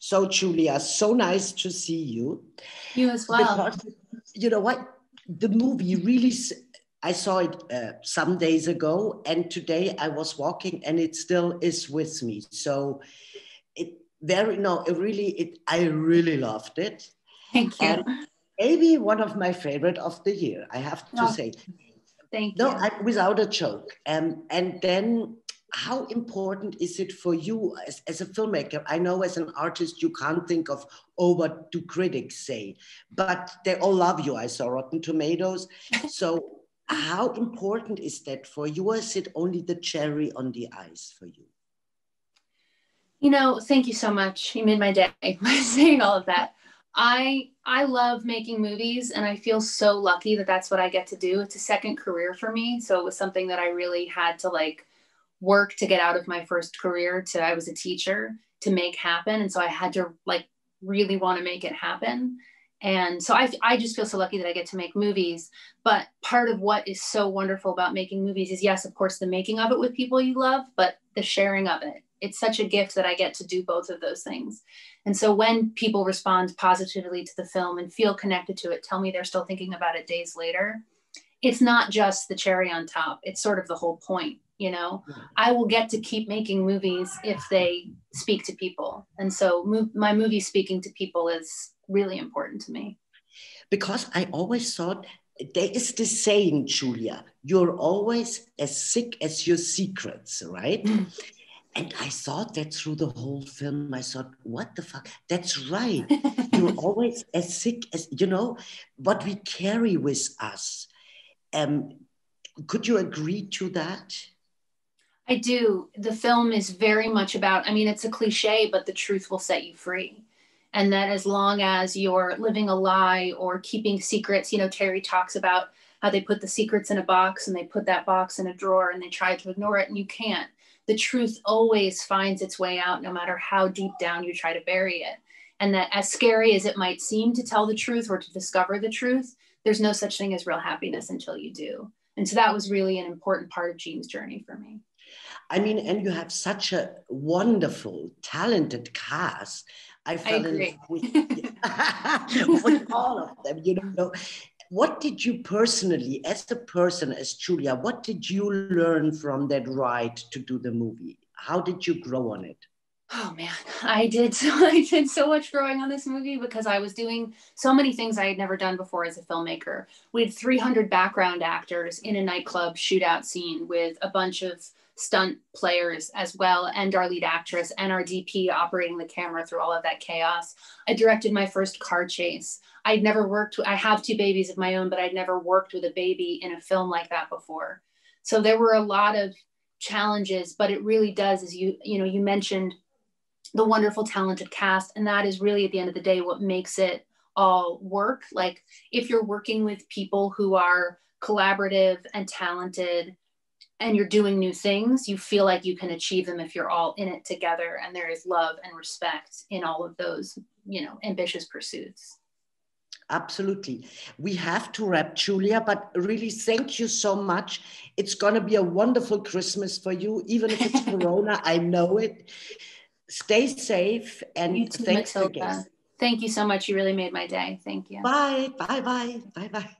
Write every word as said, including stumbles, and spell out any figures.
So Julia, so nice to see you. You as well. Because, you know what? The movie really, I saw it uh, some days ago, and today I was walking and it still is with me. So it very, no, it really, it, I really loved it. Thank you. And maybe one of my favorite of the year, I have to oh, say. Thank no, you. No, without a joke. Um, and then how important is it for you as, as a filmmaker? I know as an artist, you can't think of, oh, what do critics say? But they all love you. I saw Rotten Tomatoes. So how important is that for you? Or is it only the cherry on the ice for you? You know, thank you so much. You made my day by saying all of that. I I love making movies, and I feel so lucky that that's what I get to do. It's a second career for me. So it was something that I really had to like work to get out of my first career to, I was a teacher, to make happen. And so I had to like really want to make it happen. And so I, I just feel so lucky that I get to make movies. But part of what is so wonderful about making movies is, yes, of course, the making of it with people you love, but the sharing of it. It's such a gift that I get to do both of those things. And so when people respond positively to the film and feel connected to it, tell me they're still thinking about it days later, it's not just the cherry on top. It's sort of the whole point, you know? I will get to keep making movies if they speak to people. And so move, my movie speaking to people is really important to me. Because I always thought, there is this saying, Julia, you're always as sick as your secrets, right? And I thought that through the whole film, I thought, what the fuck? That's right. You're always as sick as, you know, what we carry with us. Um, could you agree to that? I do. The film is very much about, I mean, it's a cliche, but the truth will set you free. And that as long as you're living a lie or keeping secrets, you know, Terry talks about how they put the secrets in a box and they put that box in a drawer and they try to ignore it and you can't. The truth always finds its way out, no matter how deep down you try to bury it. And that as scary as it might seem to tell the truth or to discover the truth, there's no such thing as real happiness until you do. And so that was really an important part of Jean's journey for me. I mean, and you have such a wonderful, talented cast. I fell I agree. in love with, with all of them, you know. What did you personally, as a person, as Julia, what did you learn from that ride to do the movie? How did you grow on it? Oh man, I did so, I did so much growing on this movie because I was doing so many things I had never done before as a filmmaker. We had three hundred background actors in a nightclub shootout scene with a bunch of stunt players as well, and our lead actress and our D P operating the camera through all of that chaos. I directed my first car chase. I'd never worked, I have two babies of my own, but I'd never worked with a baby in a film like that before. So there were a lot of challenges, but it really does, as you, you know, you mentioned the wonderful, talented cast. And that is really at the end of the day, what makes it all work. Like if you're working with people who are collaborative and talented, and you're doing new things, you feel like you can achieve them if you're all in it together and there is love and respect in all of those, you know, ambitious pursuits. Absolutely. We have to wrap, Julia, but really thank you so much. It's going to be a wonderful Christmas for you, even if it's Corona, I know it. Stay safe and you too, thanks Matilda. Again. Thank you so much. You really made my day. Thank you. Bye, bye, bye, bye, bye.